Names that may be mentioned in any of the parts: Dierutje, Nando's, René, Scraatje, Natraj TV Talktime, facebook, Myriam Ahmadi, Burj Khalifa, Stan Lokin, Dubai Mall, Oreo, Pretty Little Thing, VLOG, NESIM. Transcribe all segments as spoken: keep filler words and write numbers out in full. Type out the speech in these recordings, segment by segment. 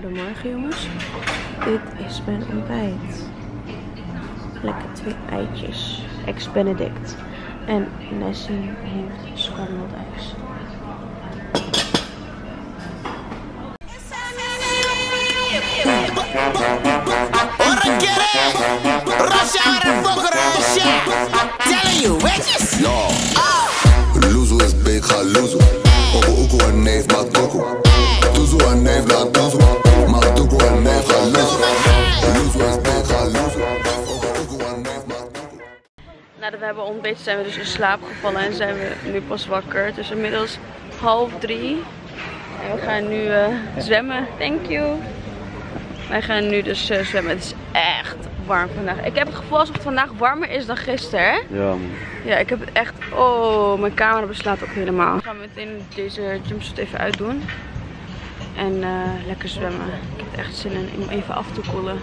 voor de morgen, jongens. Dit is mijn ontbijt. Lekker twee eitjes. Ex-Benedict. En Nessie heeft scrambled eggs. Nadat we hebben ontbeten zijn we dus in slaap gevallen en zijn we nu pas wakker. Het is inmiddels half drie en we gaan nu uh, zwemmen. Thank you. Wij gaan nu dus uh, zwemmen. Het is echt warm vandaag. Ik heb het gevoel alsof het vandaag warmer is dan gisteren. Ja, man. Ja, ik heb het echt... Oh, mijn camera beslaat ook helemaal. Ik ga meteen deze jumpsuit even uitdoen. En uh, lekker zwemmen. Ik heb echt zin in om even af te koelen.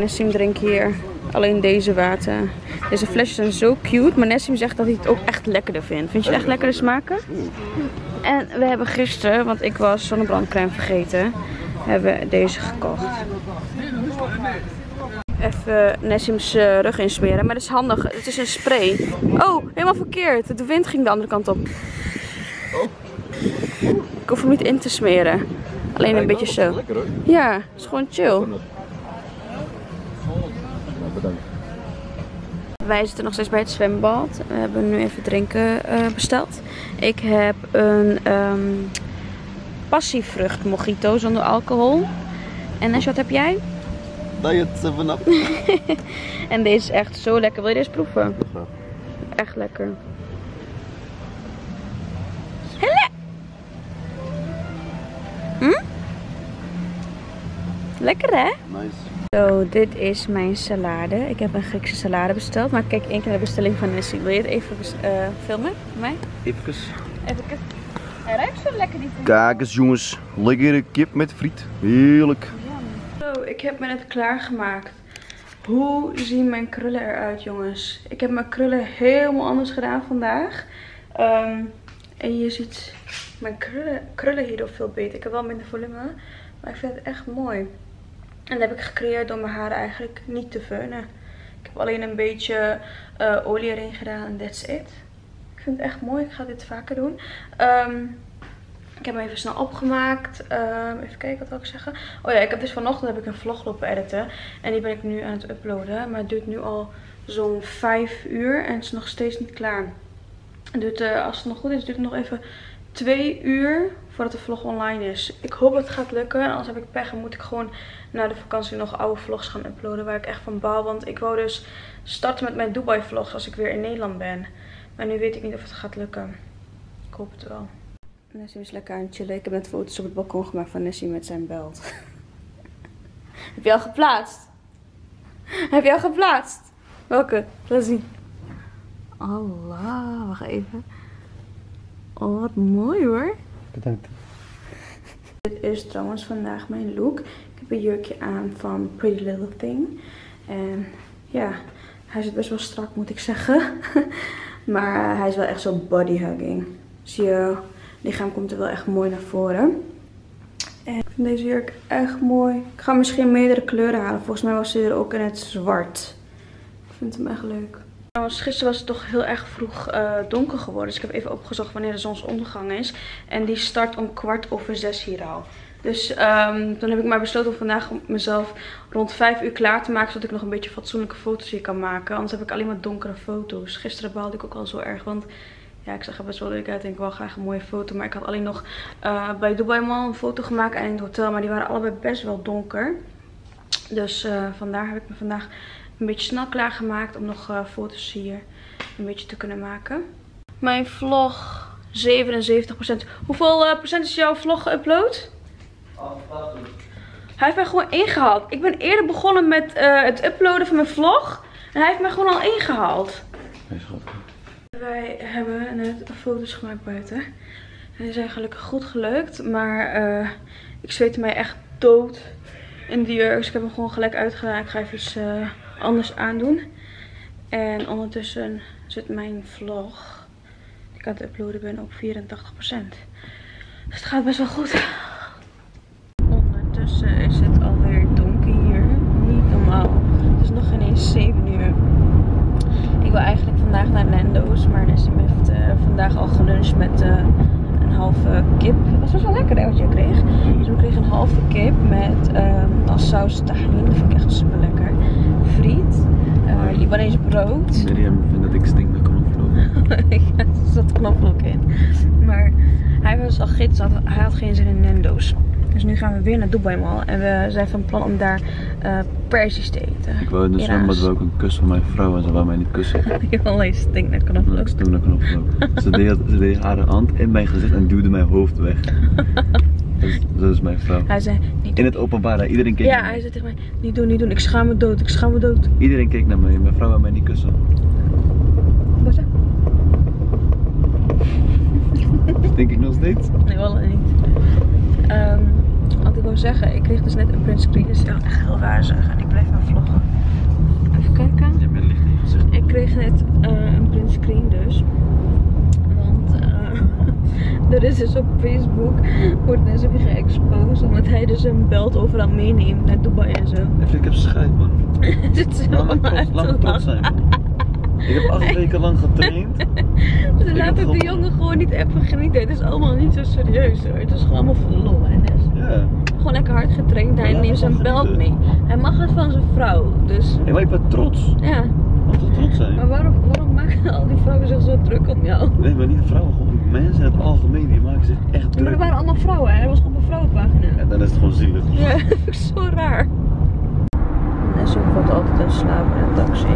Nessim drinkt hier alleen deze water. Deze flesjes zijn zo cute. Maar Nessim zegt dat hij het ook echt lekkerder vindt. Vind je het echt lekkere smaken? En we hebben gisteren, want ik was zonnebrandcrème vergeten, hebben deze gekocht. Even Nessim's rug insmeren. Maar dat is handig. Het is een spray. Oh, helemaal verkeerd. De wind ging de andere kant op. Ik hoef hem niet in te smeren. Alleen een beetje zo. Ja, het is gewoon chill. Wij zitten nog steeds bij het zwembad. We hebben nu even drinken uh, besteld. Ik heb een um, passievrucht mojito zonder alcohol. En Nash, wat heb jij? Diet seven up. En deze is echt zo lekker. Wil je deze proeven? Ja. Echt lekker. Hele! Hm? Lekker hè? Nice. Zo, dit is mijn salade. Ik heb een Griekse salade besteld. Maar kijk één keer naar de bestelling van Nessie. Wil je het even uh, filmen voor mij? Even. Even. Hij ruikt zo lekker die kip. Kijk eens jongens. Lekkere kip met friet. Heerlijk. Zo, ik heb me net klaargemaakt. Hoe zien mijn krullen eruit jongens? Ik heb mijn krullen helemaal anders gedaan vandaag. Um, en je ziet mijn krullen, krullen hierdoor veel beter. Ik heb wel minder volume. Maar ik vind het echt mooi. En dat heb ik gecreëerd door mijn haren eigenlijk niet te veunen. Ik heb alleen een beetje uh, olie erin gedaan en that's it. Ik vind het echt mooi. Ik ga dit vaker doen. Um, ik heb hem even snel opgemaakt. Um, even kijken wat wil ik zeggen. Oh ja, ik heb dus vanochtend heb ik een vlog lopen editen. En die ben ik nu aan het uploaden. Maar het duurt nu al zo'n vijf uur en het is nog steeds niet klaar. Het duurt, uh, als het nog goed is, duurt het nog even twee uur. Voordat de vlog online is. Ik hoop dat het gaat lukken. En anders heb ik pech en moet ik gewoon na de vakantie nog oude vlogs gaan uploaden. Waar ik echt van baal. Want ik wou dus starten met mijn Dubai vlogs als ik weer in Nederland ben. Maar nu weet ik niet of het gaat lukken. Ik hoop het wel. Nessim is lekker aan het chillen. Ik heb net foto's op het balkon gemaakt van Nessim met zijn belt. Heb je al geplaatst? Heb je al geplaatst? Welke? Laat zien. Allah, wacht even. Oh, wat mooi hoor. Bedankt. Dit is trouwens vandaag mijn look. Ik heb een jurkje aan van Pretty Little Thing. En ja, hij zit best wel strak moet ik zeggen. Maar hij is wel echt zo bodyhugging. Zie je, het lichaam komt er wel echt mooi naar voren. En ik vind deze jurk echt mooi. Ik ga misschien meerdere kleuren halen. Volgens mij was ze er ook in het zwart. Ik vind hem echt leuk. Trouwens, gisteren was het toch heel erg vroeg uh, donker geworden. Dus ik heb even opgezocht wanneer de zonsondergang is. En die start om kwart over zes hier al. Dus um, toen heb ik maar besloten om vandaag mezelf rond vijf uur klaar te maken. Zodat ik nog een beetje fatsoenlijke foto's hier kan maken. Anders heb ik alleen maar donkere foto's. Gisteren baalde ik ook al zo erg. Want ja, ik zag er best wel leuk uit en ik wou graag een mooie foto. Maar ik had alleen nog uh, bij Dubai Mall een foto gemaakt en in het hotel. Maar die waren allebei best wel donker. Dus uh, vandaar heb ik me vandaag een beetje snel klaargemaakt om nog uh, foto's hier een beetje te kunnen maken. Mijn vlog zevenenzeventig procent. Hoeveel uh, procent is jouw vlog geüpload? achtentachtig. Hij heeft mij gewoon ingehaald. Ik ben eerder begonnen met uh, het uploaden van mijn vlog. En hij heeft mij gewoon al ingehaald. Nee, schat. Wij hebben net foto's gemaakt buiten. En die zijn gelukkig goed gelukt. Maar uh, ik zweette mij echt dood in die jurk. Dus ik heb hem gewoon gelijk uitgedaan. Ik ga even iets Uh, anders aandoen. En ondertussen zit mijn vlog, die ik aan het uploaden ben, op vierentachtig procent. Dus het gaat best wel goed. Ondertussen Ondertussen is het alweer donker hier. Niet normaal. Het is nog geen eens zeven uur. Ik wil eigenlijk vandaag naar Nando's. Maar Nesim heeft uh, vandaag al geluncht met uh, een halve kip. Dat was wel lekker hè, wat je kreeg. Dus we kregen een halve kip met um, als saus tahin. Dat vind ik echt super lekker. Friet. Uh, Libanees brood. Myriam vindt dat ik stink naar knoflook. Ja, er zat knoflook in. Maar hij was al gids. Hij had geen zin in Nando's. Dus nu gaan we weer naar Dubai Mall en we zijn van plan om daar uh, persisch te eten. Ik wou in de zwembad wel ook een kus van mijn vrouw en ze wou mij niet kussen. Jolle, stinkt naar knoflook. Ik stink naar knoflook. Ze deed, ze deed haar hand in mijn gezicht en duwde mijn hoofd weg. Dus, dat is mijn vrouw. Hij zei, niet in het openbaar, iedereen keek ja, naar mij. Ja, hij zei tegen mij, niet doen, niet doen, ik schaam me dood, ik schaam me dood. Iedereen keek naar mij, mijn vrouw wou mij niet kussen. Wat zeg? Stink ik nog steeds? Nee, wel niet. Um, Wat ik wil zeggen, ik kreeg dus net een printscreen, dus ik wil echt heel raar zeggen en ik blijf maar vloggen. Even kijken. Je bent licht in je gezicht. Ik kreeg net uh, een printscreen dus. Want uh, er is dus op Facebook, wordt Nesim geëxposed omdat hij dus een belt overal meeneemt naar Dubai en zo. Even, ik heb schijt man. Laat me trots zijn. Ik heb acht weken lang getraind. Ze laten de jongen gewoon niet even genieten. Het is allemaal niet zo serieus hoor. Het is gewoon allemaal voor de lol en dus. Ja. Gewoon lekker hard getraind. Hij neemt zijn belt mee. Hij mag het van zijn vrouw. Dus. Hey, maar ik ben trots. Ja. Mag ze trots zijn. Maar waarom, waarom maken al die vrouwen zich zo druk om jou? Nee, maar niet vrouwen. Gewoon mensen in het algemeen. Die maken zich echt druk. Ja, maar er waren allemaal vrouwen. Hè? Er was gewoon een vrouwenpagina. Ja, dan is het gewoon zielig. Ja, dat vind ik zo raar. En zo valt altijd een slaap in een taxi.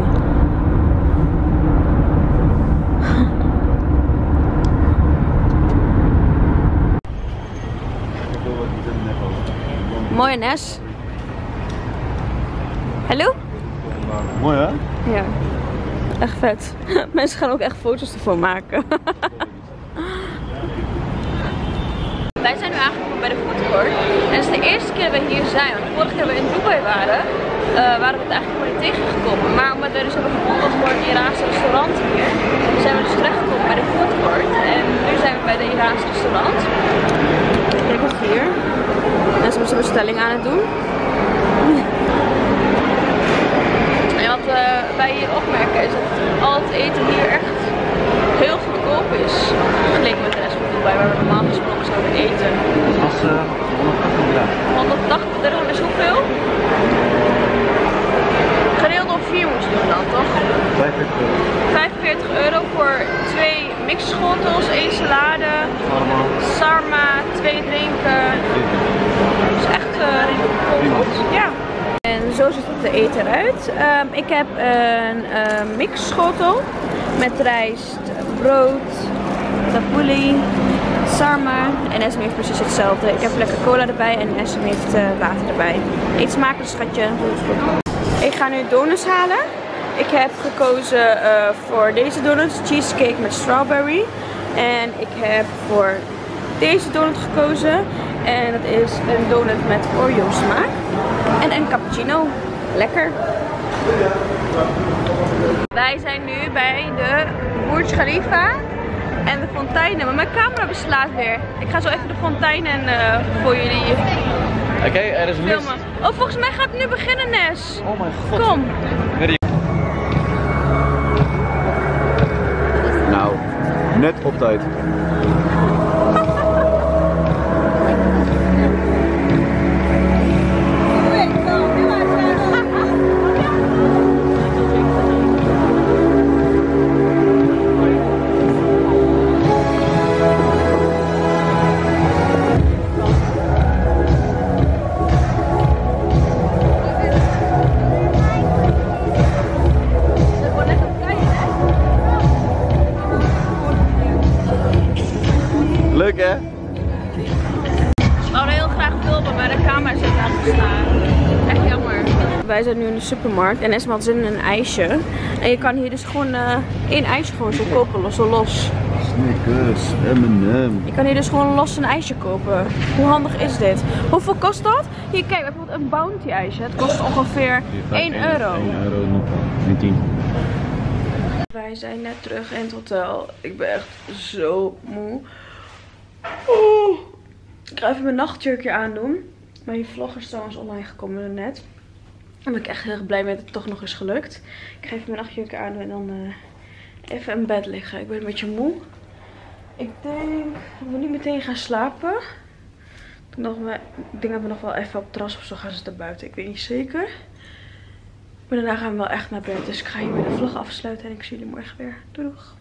Mooi Nes. Hallo? Mooi hè? Ja. Echt vet. Mensen gaan ook echt foto's ervan maken. Wij zijn nu aangekomen bij de foodcourt. En het is de eerste keer dat we hier zijn. Want de vorige keer dat we in Dubai waren, uh, waren we het eigenlijk gewoon niet tegengekomen. Maar omdat we dus hebben gevonden voor een Iraanse restaurant hier, zijn we dus terechtgekomen bij de foodcourt. En nu zijn we bij de Iraanse restaurant. Kijk eens hier. En ze moesten bestelling aan het doen. En wat uh, wij hier opmerken is dat al het eten hier echt heel goedkoop is. Vergeleken met de rest van Dubai waar we normaal gesproken zouden eten. Dat was uh, honderdtachtig dirham. honderdtachtig dirham is hoeveel? Gedeeld door vier moet je doen dan toch? vijfenveertig euro. vijfenveertig euro voor twee mixschotels, één salade, sarma, twee drinken. Dat is echt uh, goed. Ja. En zo ziet het de eten eruit. Um, ik heb een uh, mixschotel met rijst, brood, tapuli, sarma. En Nesim heeft precies hetzelfde. Ik heb lekker cola erbij en Nesim heeft uh, water erbij. Eet smakelijk schatje. Ik ga nu donuts halen. Ik heb gekozen uh, voor deze donuts, cheesecake met strawberry. En ik heb voor deze donut gekozen. En dat is een donut met Oreo smaak. En een cappuccino. Lekker. Wij zijn nu bij de Burj Khalifa en de fonteinen. Maar mijn camera beslaat weer. Ik ga zo even de fonteinen uh, voor jullie Oké, okay, er is mist. Oh, volgens mij gaat het nu beginnen, Nes. Oh mijn god. Kom. Nou, net op tijd. Wij zijn nu in de supermarkt en Nesim had zin in een ijsje. En je kan hier dus gewoon uh, één ijsje gewoon zo kopen, zo los. Snickers, M en M. Je kan hier dus gewoon los een ijsje kopen. Hoe handig is dit? Hoeveel kost dat? Hier kijk, bijvoorbeeld een bounty ijsje. Het kost ongeveer één euro. één euro, niet tien. Wij zijn net terug in het hotel. Ik ben echt zo moe. Oh. Ik ga even mijn nachtjurkje aandoen. Mijn vlog is trouwens online gekomen net. Daar ben ik echt heel erg blij mee dat het toch nog is gelukt. Ik ga even mijn nachtjurk aan en dan uh, even in bed liggen. Ik ben een beetje moe. Ik denk dat we niet meteen gaan slapen. Ik denk dat we nog wel even op het terras of zo gaan zitten buiten. Ik weet niet zeker. Maar daarna gaan we wel echt naar bed. Dus ik ga hier weer de vlog afsluiten en ik zie jullie morgen weer. Doei doeg!